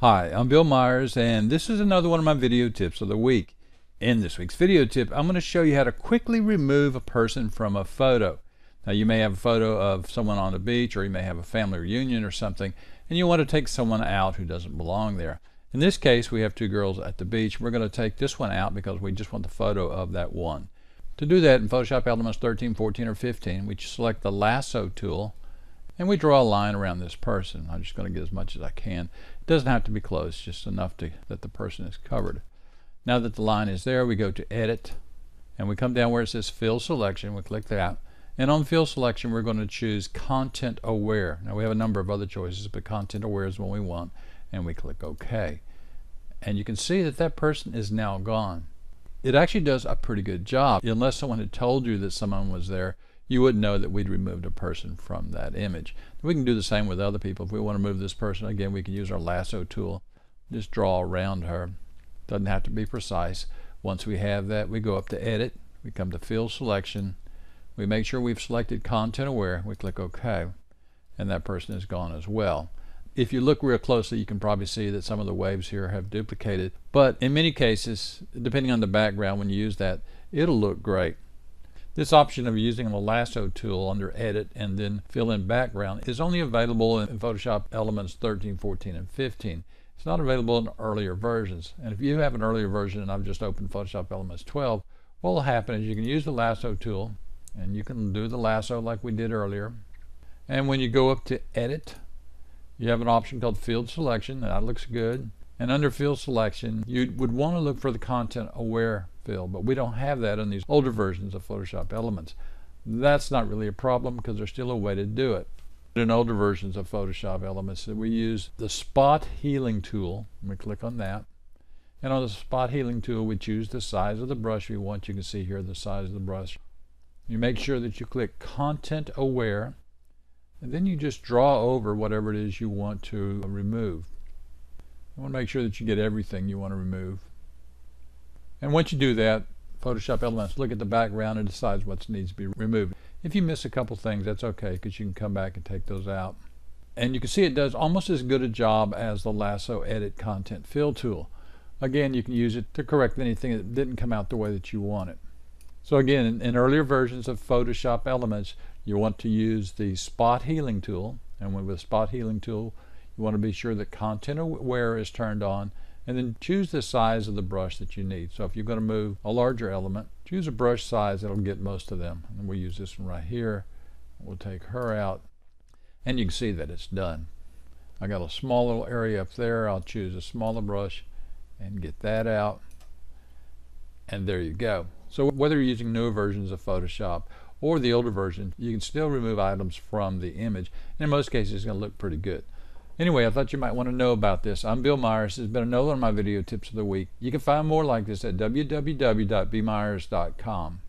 Hi, I'm Bill Myers, and this is another one of my video tips of the week. In this week's video tip, I'm going to show you how to quickly remove a person from a photo. Now, you may have a photo of someone on the beach, or you may have a family reunion or something, and you want to take someone out who doesn't belong there. In this case, we have two girls at the beach. We're going to take this one out because we just want the photo of that one. To do that, in Photoshop Elements 13, 14, or 15, we select the lasso tool, and we draw a line around this person. I'm just going to get as much as I can. It doesn't have to be close, just enough that the person is covered. Now that the line is there, we go to Edit, and we come down where it says Fill Selection. We click that, and on Fill Selection, we're going to choose Content Aware. Now, we have a number of other choices, but Content Aware is what we want, and we click OK. And you can see that that person is now gone. It actually does a pretty good job. Unless someone had told you that someone was there, you wouldn't know that we'd removed a person from that image. We can do the same with other people. If we want to move this person, again, we can use our lasso tool. Just draw around her. Doesn't have to be precise. Once we have that, we go up to Edit. We come to Fill Selection. We make sure we've selected Content Aware. We click OK. And that person is gone as well. If you look real closely, you can probably see that some of the waves here have duplicated. But in many cases, depending on the background, when you use that, it'll look great. This option of using the lasso tool under Edit and then Fill in Background is only available in Photoshop Elements 13, 14, and 15. It's not available in earlier versions. And if you have an earlier version, and I've just opened Photoshop Elements 12, what will happen is you can use the lasso tool, and you can do the lasso like we did earlier. And when you go up to Edit, you have an option called Field Selection. That looks good. And under Field Selection, you would want to look for the Content Aware field, but we don't have that in these older versions of Photoshop Elements. That's not really a problem because there's still a way to do it. In older versions of Photoshop Elements, we use the Spot Healing tool. We click on that. And on the Spot Healing tool, we choose the size of the brush we want. You can see here the size of the brush. You make sure that you click Content Aware, and then you just draw over whatever it is you want to remove. You want to make sure that you get everything you want to remove. And once you do that, Photoshop Elements look at the background and decides what needs to be removed. If you miss a couple things, that's okay because you can come back and take those out. And you can see it does almost as good a job as the Lasso Edit Content Fill tool. Again, you can use it to correct anything that didn't come out the way that you want it. So again, in earlier versions of Photoshop Elements, you want to use the Spot Healing tool. And with the Spot Healing tool, you want to be sure that Content Aware is turned on, and then choose the size of the brush that you need. So if you're going to move a larger element, choose a brush size that'll get most of them. And we'll use this one right here. We'll take her out, and you can see that it's done. I got a small little area up there. I'll choose a smaller brush and get that out, and there you go. So whether you're using newer versions of Photoshop or the older version, you can still remove items from the image, and in most cases it's going to look pretty good. Anyway, I thought you might want to know about this. I'm Bill Myers. This has been another one of my video tips of the week. You can find more like this at www.bmyers.com.